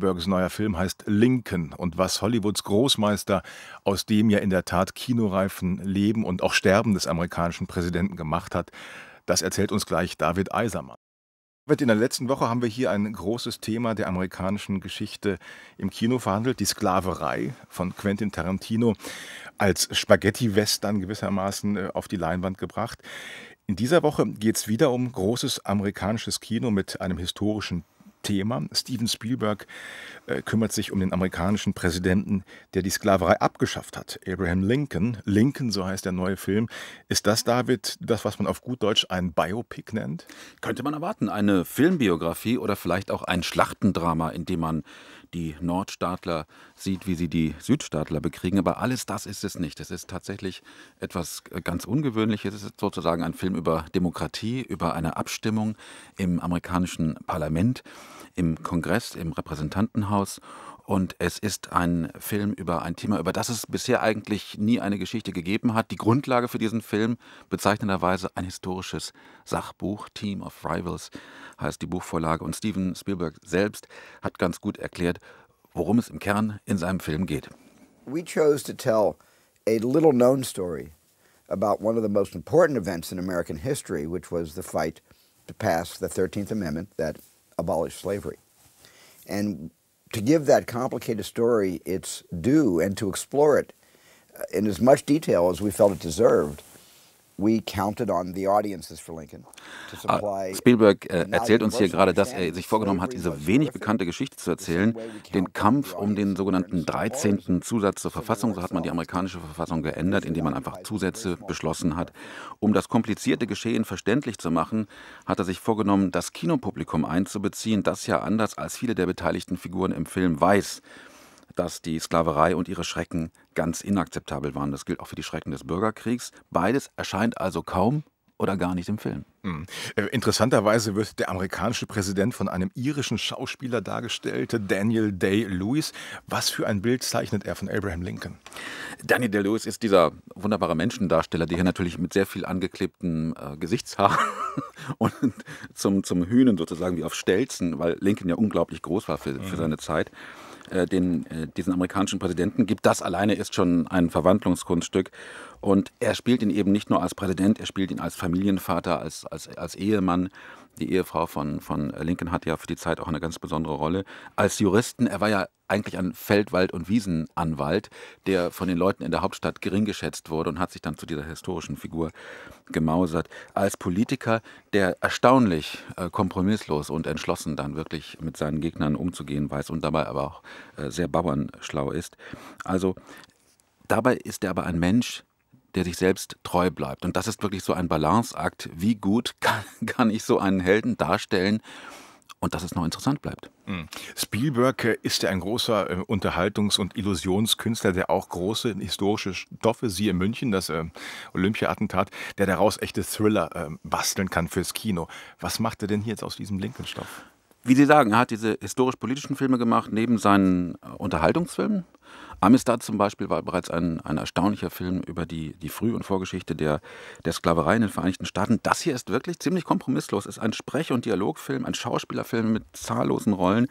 Spielbergs neuer Film heißt Lincoln und was Hollywoods Großmeister aus dem ja in der Tat kinoreifen Leben und auch Sterben des amerikanischen Präsidenten gemacht hat, das erzählt uns gleich David Eisermann. In der letzten Woche haben wir hier ein großes Thema der amerikanischen Geschichte im Kino verhandelt, die Sklaverei von Quentin Tarantino als Spaghetti-Western gewissermaßen auf die Leinwand gebracht. In dieser Woche geht es wieder um großes amerikanisches Kino mit einem historischen Thema. Steven Spielberg kümmert sich um den amerikanischen Präsidenten, der die Sklaverei abgeschafft hat, Abraham Lincoln. Lincoln, so heißt der neue Film. Ist das, David, das, was man auf gut Deutsch ein Biopic nennt? Könnte man erwarten, eine Filmbiografie oder vielleicht auch ein Schlachtendrama, in dem man die Nordstaatler sieht, wie sie die Südstaatler bekriegen. Aber alles das ist es nicht. Es ist tatsächlich etwas ganz Ungewöhnliches. Es ist sozusagen ein Film über Demokratie, über eine Abstimmung im amerikanischen Parlament, im Kongress, im Repräsentantenhaus. Und es ist ein Film über ein Thema, über das es bisher eigentlich nie eine Geschichte gegeben hat. Die Grundlage für diesen Film, bezeichnenderweise ein historisches Sachbuch, Team of Rivals heißt die Buchvorlage. Und Steven Spielberg selbst hat ganz gut erklärt, worum es im Kern in seinem Film geht. We chose to tell a little known story about one of the most important events in American history, which was the fight to pass the 13th Amendment that abolished slavery. And to give that complicated story its due and to explore it in as much detail as we felt it deserved, we counted on the audiences for Lincoln to supply. Spielberg erzählt uns hier gerade, dass er sich vorgenommen hat, diese wenig bekannte Geschichte zu erzählen, den Kampf um den sogenannten 13. Zusatz zur Verfassung. So hat man die amerikanische Verfassung geändert, indem man einfach Zusätze beschlossen hat. Um das komplizierte Geschehen verständlich zu machen, hat er sich vorgenommen, das Kinopublikum einzubeziehen, das ja anders als viele der beteiligten Figuren im Film weiß, dass die Sklaverei und ihre Schrecken ganz inakzeptabel waren. Das gilt auch für die Schrecken des Bürgerkriegs. Beides erscheint also kaum oder gar nicht im Film. Interessanterweise wird der amerikanische Präsident von einem irischen Schauspieler dargestellt, Daniel Day-Lewis. Was für ein Bild zeichnet er von Abraham Lincoln? Daniel Day-Lewis ist dieser wunderbare Menschendarsteller, der hier natürlich mit sehr viel angeklebten Gesichtshaaren und zum Hühnen sozusagen wie auf Stelzen, weil Lincoln ja unglaublich groß war für seine Zeit, diesen amerikanischen Präsidenten gibt. Das alleine ist schon ein Verwandlungskunststück. Und er spielt ihn eben nicht nur als Präsident, er spielt ihn als Familienvater, als Ehemann. Die Ehefrau von Lincoln hat ja für die Zeit auch eine ganz besondere Rolle. Als Juristen, er war ja eigentlich ein Feldwald- und Wiesenanwalt, der von den Leuten in der Hauptstadt gering geschätzt wurde und hat sich dann zu dieser historischen Figur gemausert. Als Politiker, der erstaunlich kompromisslos und entschlossen dann wirklich mit seinen Gegnern umzugehen weiß und dabei aber auch sehr bauernschlau ist. Also dabei ist er aber ein Mensch, der sich selbst treu bleibt. Und das ist wirklich so ein Balanceakt. Wie gut kann ich so einen Helden darstellen und dass es noch interessant bleibt? Spielberg ist ja ein großer Unterhaltungs- und Illusionskünstler, der auch große historische Stoffe, siehe München, das Olympia-Attentat, der daraus echte Thriller basteln kann fürs Kino. Was macht er denn hier jetzt aus diesem Lincoln-Stoff? Wie Sie sagen, er hat diese historisch-politischen Filme gemacht, neben seinen Unterhaltungsfilmen. Amistad zum Beispiel war bereits ein erstaunlicher Film über die Früh- und Vorgeschichte der Sklaverei in den Vereinigten Staaten. Das hier ist wirklich ziemlich kompromisslos. Es ist ein Sprech- und Dialogfilm, ein Schauspielerfilm mit zahllosen Rollen,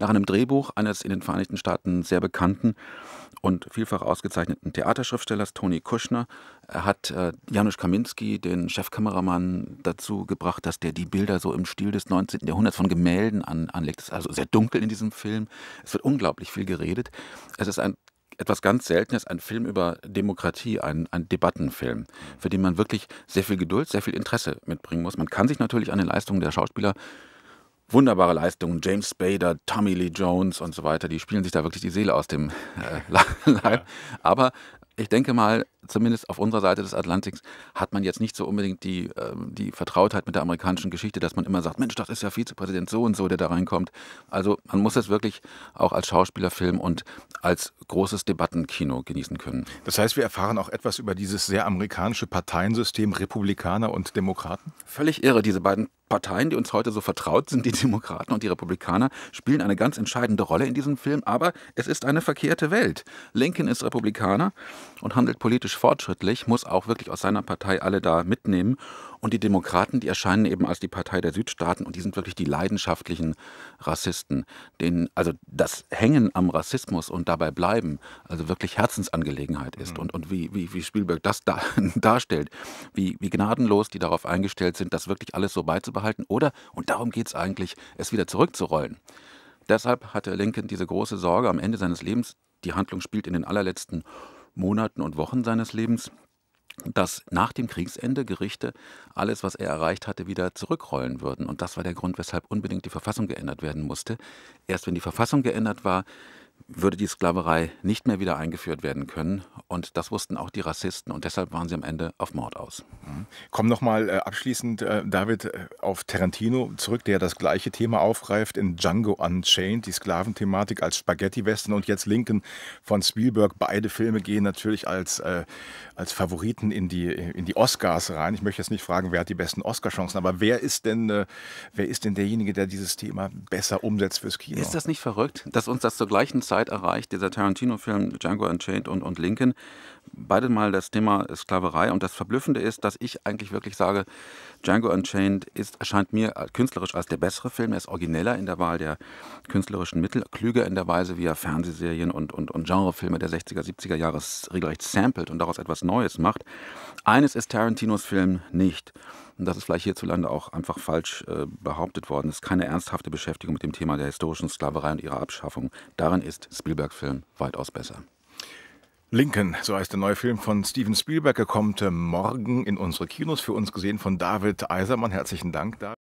nach einem Drehbuch eines in den Vereinigten Staaten sehr bekannten und vielfach ausgezeichneten Theaterschriftstellers Tony Kushner. Er hat Janusz Kaminski, den Chefkameramann, dazu gebracht, dass der die Bilder so im Stil des 19. Jahrhunderts von Gemälden anlegt. Es ist also sehr dunkel in diesem Film. Es wird unglaublich viel geredet. Es ist etwas ganz Seltenes, ein Film über Demokratie, ein Debattenfilm, für den man wirklich sehr viel Geduld, sehr viel Interesse mitbringen muss. Man kann sich natürlich an den Leistungen der Schauspieler, wunderbare Leistungen, James Spader, Tommy Lee Jones und so weiter, die spielen sich da wirklich die Seele aus dem Leib. Aber ich denke mal, zumindest auf unserer Seite des Atlantiks hat man jetzt nicht so unbedingt die Vertrautheit mit der amerikanischen Geschichte, dass man immer sagt, Mensch, das ist ja Vizepräsident so und so, der da reinkommt. Also man muss es wirklich auch als Schauspielerfilm und als großes Debattenkino genießen können. Das heißt, wir erfahren auch etwas über dieses sehr amerikanische Parteiensystem, Republikaner und Demokraten? Völlig irre. Diese beiden Parteien, die uns heute so vertraut sind, die Demokraten und die Republikaner, spielen eine ganz entscheidende Rolle in diesem Film. Aber es ist eine verkehrte Welt. Lincoln ist Republikaner und handelt politisch fortschrittlich, muss auch wirklich aus seiner Partei alle da mitnehmen. Und die Demokraten, die erscheinen eben als die Partei der Südstaaten und die sind wirklich die leidenschaftlichen Rassisten. Also das Hängen am Rassismus und dabei bleiben, also wirklich Herzensangelegenheit ist. Mhm. Und wie Spielberg das darstellt, wie gnadenlos die darauf eingestellt sind, das wirklich alles so beizubehalten oder, und darum geht es eigentlich, es wieder zurückzurollen. Deshalb hatte Lincoln diese große Sorge am Ende seines Lebens, die Handlung spielt in den allerletzten Monaten und Wochen seines Lebens, dass nach dem Kriegsende Gerichte alles, was er erreicht hatte, wieder zurückrollen würden. Und das war der Grund, weshalb unbedingt die Verfassung geändert werden musste. Erst wenn die Verfassung geändert war, würde die Sklaverei nicht mehr wieder eingeführt werden können. Und das wussten auch die Rassisten. Und deshalb waren sie am Ende auf Mord aus. Komm nochmal abschließend, David, auf Tarantino zurück, der das gleiche Thema aufgreift in Django Unchained, die Sklaventhematik als Spaghetti-Western und jetzt Lincoln von Spielberg. Beide Filme gehen natürlich als Favoriten in die Oscars rein. Ich möchte jetzt nicht fragen, wer hat die besten Oscar-Chancen, aber wer ist denn derjenige, der dieses Thema besser umsetzt fürs Kino? Ist das nicht verrückt, dass uns das zur gleichen Zeit erreicht, dieser Tarantino-Film Django Unchained und Lincoln, beide mal das Thema Sklaverei. Und das Verblüffende ist, dass ich eigentlich wirklich sage, Django Unchained erscheint mir künstlerisch als der bessere Film. Er ist origineller in der Wahl der künstlerischen Mittel, klüger in der Weise, wie er Fernsehserien und Genrefilme der 60er, 70er Jahre regelrecht samplet und daraus etwas Neues macht. Eines ist Tarantinos Film nicht. Und das ist vielleicht hierzulande auch einfach falsch behauptet worden. Es ist keine ernsthafte Beschäftigung mit dem Thema der historischen Sklaverei und ihrer Abschaffung. Darin ist Spielbergs Film weitaus besser. Lincoln, so heißt der neue Film von Steven Spielberg, kommt morgen in unsere Kinos, für uns gesehen von David Eisermann. Herzlichen Dank, David.